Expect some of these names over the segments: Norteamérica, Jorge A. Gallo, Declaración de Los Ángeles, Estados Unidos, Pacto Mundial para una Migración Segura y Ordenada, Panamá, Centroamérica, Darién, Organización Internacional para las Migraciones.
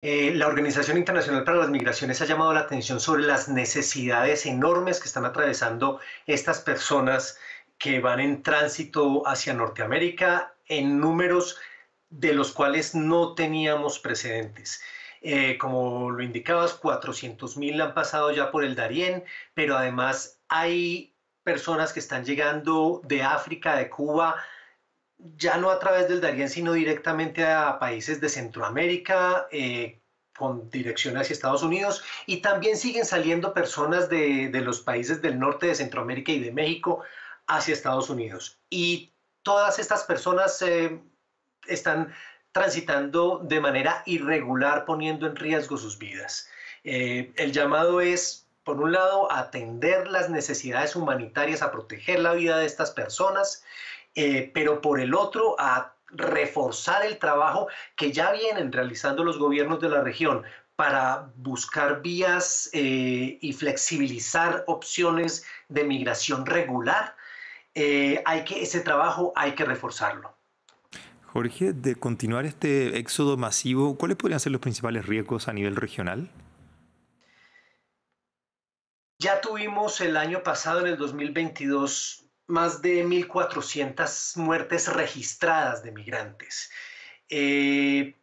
La Organización Internacional para las Migraciones ha llamado la atención sobre las necesidades enormes que están atravesando estas personas que van en tránsito hacia Norteamérica en números de los cuales no teníamos precedentes. Como lo indicabas, 400.000 han pasado ya por el Darién, pero además hay personas que están llegando de África, de Cuba, ya no a través del Darién, sino directamente a países de Centroamérica, con dirección hacia Estados Unidos, y también siguen saliendo personas de los países del norte de Centroamérica y de México hacia Estados Unidos. Y todas estas personas están transitando de manera irregular, poniendo en riesgo sus vidas. El llamado es, por un lado, atender las necesidades humanitarias, a proteger la vida de estas personas, pero por el otro, a reforzar el trabajo que ya vienen realizando los gobiernos de la región para buscar vías y flexibilizar opciones de migración regular. Ese trabajo hay que reforzarlo. Jorge, de continuar este éxodo masivo, ¿cuáles podrían ser los principales riesgos a nivel regional? Ya tuvimos el año pasado, en el 2022, más de 1.400 muertes registradas de migrantes. En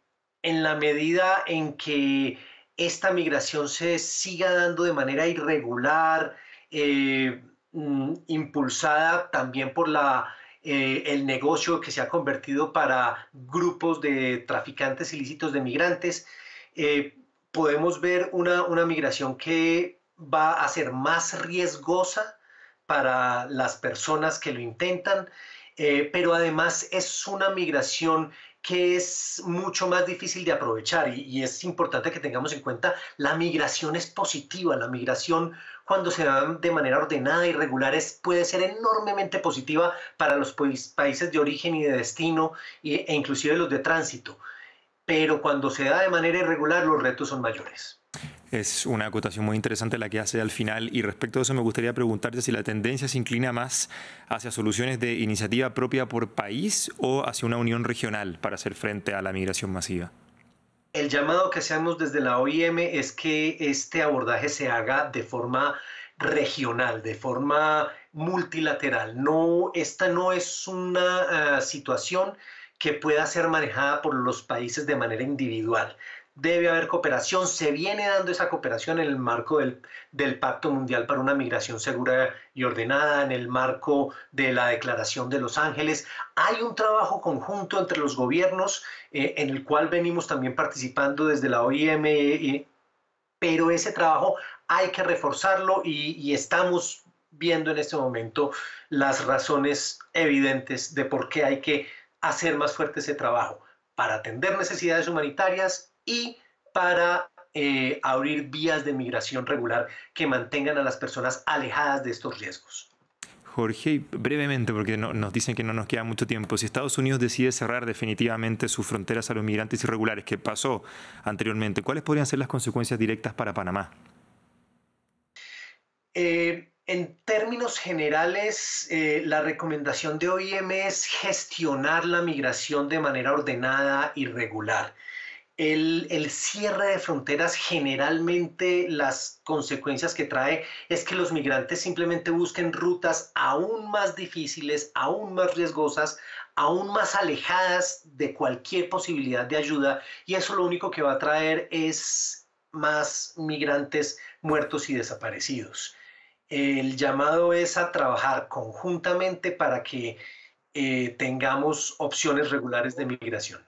la medida en que esta migración se siga dando de manera irregular, impulsada también por el negocio que se ha convertido para grupos de traficantes ilícitos de migrantes, podemos ver una migración que va a ser más riesgosa para las personas que lo intentan, pero además es una migración que es mucho más difícil de aprovechar, y es importante que tengamos en cuenta, la migración es positiva. La migración, cuando se da de manera ordenada y regular, puede ser enormemente positiva para los países de origen y de destino, e inclusive los de tránsito, pero cuando se da de manera irregular los retos son mayores. Es una acotación muy interesante la que hace al final, y respecto a eso me gustaría preguntarte si la tendencia se inclina más hacia soluciones de iniciativa propia por país o hacia una unión regional para hacer frente a la migración masiva. El llamado que hacemos desde la OIM es que este abordaje se haga de forma regional, de forma multilateral. No, esta no es una situación que pueda ser manejada por los países de manera individual. Debe haber cooperación, se viene dando esa cooperación en el marco del Pacto Mundial para una Migración Segura y Ordenada, en el marco de la Declaración de Los Ángeles. Hay un trabajo conjunto entre los gobiernos en el cual venimos también participando desde la OIM, pero ese trabajo hay que reforzarlo, y estamos viendo en este momento las razones evidentes de por qué hay que hacer más fuerte ese trabajo para atender necesidades humanitarias y para abrir vías de migración regular que mantengan a las personas alejadas de estos riesgos. Jorge, brevemente, porque nos dicen que no nos queda mucho tiempo, si Estados Unidos decide cerrar definitivamente sus fronteras a los migrantes irregulares, que pasó anteriormente, ¿cuáles podrían ser las consecuencias directas para Panamá? En términos generales, la recomendación de OIM es gestionar la migración de manera ordenada y regular. El cierre de fronteras, generalmente las consecuencias que trae es que los migrantes simplemente busquen rutas aún más difíciles, aún más riesgosas, aún más alejadas de cualquier posibilidad de ayuda, y eso lo único que va a traer es más migrantes muertos y desaparecidos. El llamado es a trabajar conjuntamente para que tengamos opciones regulares de migración.